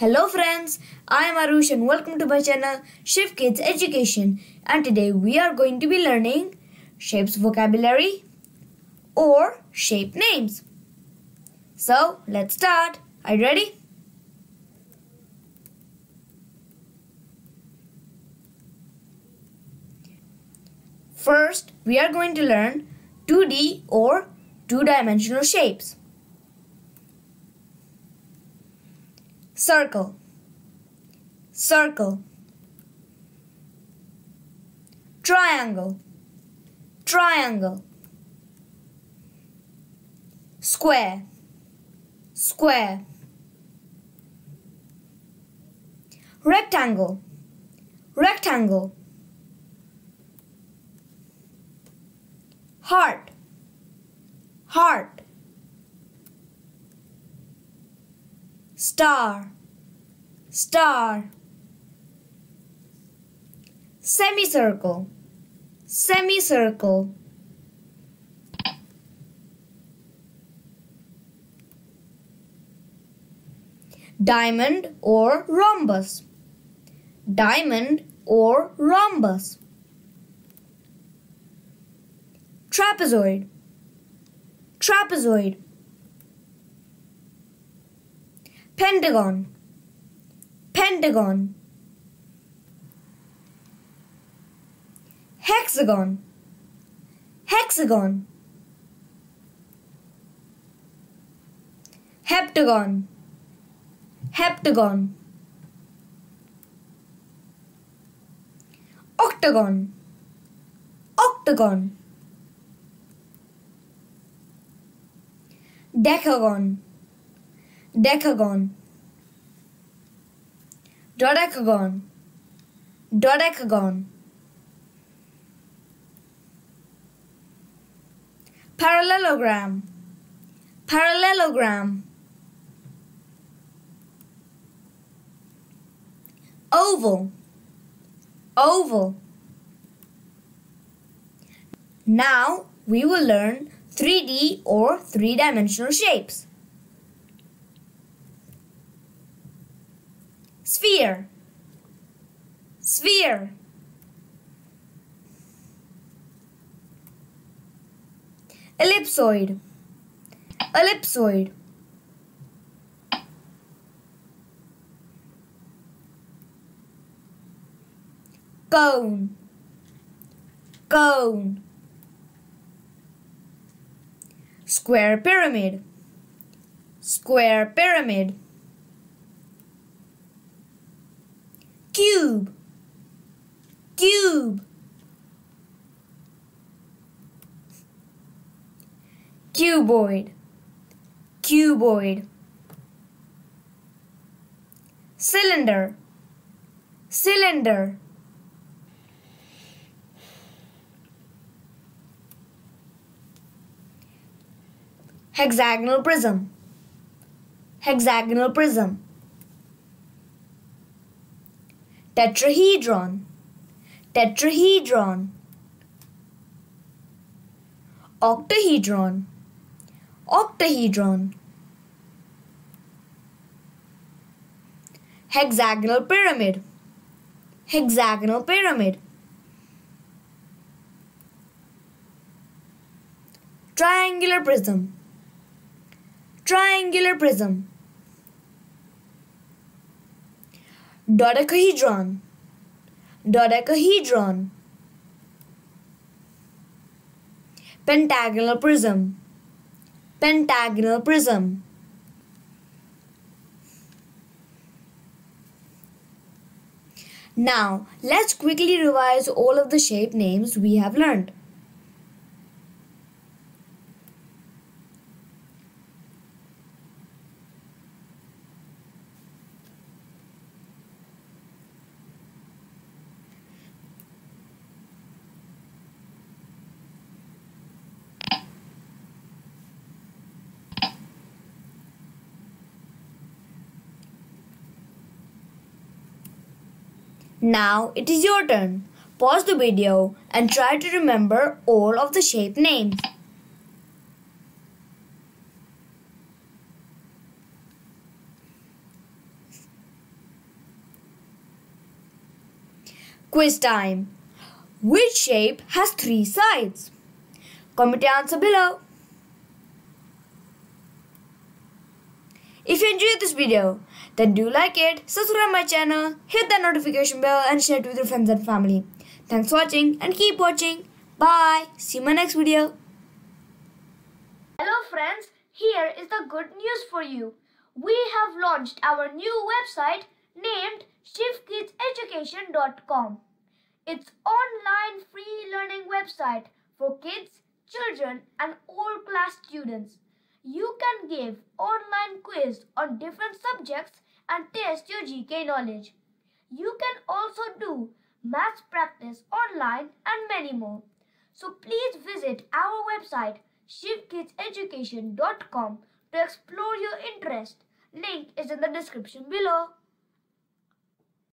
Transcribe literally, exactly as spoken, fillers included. Hello friends, I am Arush and welcome to my channel Shiv Kids Education, and today we are going to be learning shapes vocabulary or shape names. So let's start. Are you ready? First, we are going to learn two D or two-dimensional shapes. Circle, circle, triangle, triangle, square, square, rectangle, rectangle, heart, heart, star, star, semicircle, semicircle, diamond or rhombus, diamond or rhombus, trapezoid, trapezoid, pentagon, pentagon, hexagon, hexagon, heptagon, heptagon, octagon, octagon, decagon, decagon, dodecagon, dodecagon, parallelogram, parallelogram, oval, oval. Now we will learn three D or three-dimensional shapes. Sphere, sphere, ellipsoid, ellipsoid, cone, cone, square pyramid, square pyramid, cube, cube, cuboid, cuboid, cylinder, cylinder, hexagonal prism, hexagonal prism, tetrahedron, tetrahedron, octahedron, octahedron, hexagonal pyramid, hexagonal pyramid, triangular prism, triangular prism, dodecahedron, dodecahedron, pentagonal prism, pentagonal prism, Now let's quickly revise all of the shape names we have learned. Now it is your turn. Pause the video and try to remember all of the shape names. Quiz time. Which shape has three sides? Comment your answer below. If you enjoyed this video, then do like it, subscribe my channel, hit that notification bell and share it with your friends and family. Thanks for watching and keep watching. Bye. See you in my next video. Hello friends, here is the good news for you. We have launched our new website named shiv kids education dot com. It's online free learning website for kids, children and all class students. You can give online quiz on different subjects and test your G K knowledge. You can also do maths practice online and many more. So please visit our website shiv kids education dot com to explore your interest. Link is in the description below.